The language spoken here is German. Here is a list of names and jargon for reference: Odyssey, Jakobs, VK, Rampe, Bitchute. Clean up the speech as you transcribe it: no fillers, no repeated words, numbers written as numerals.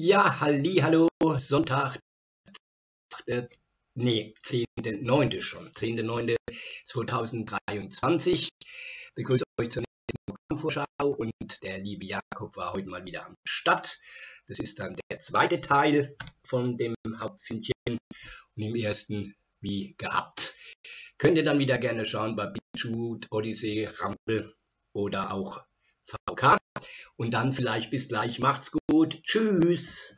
Ja, hallo, Sonntag, 10.9. schon, 10.9.2023. Ich begrüße euch zur nächsten Programmvorschau und der liebe Jakob war heute mal wieder am Start. Das ist dann der zweite Teil von dem Hauptfilmchen und im ersten wie gehabt. Könnt ihr dann wieder gerne schauen bei Bitchute, Odyssey, Rampe oder auch VK. Und dann vielleicht bis gleich. Macht's gut. Tschüss.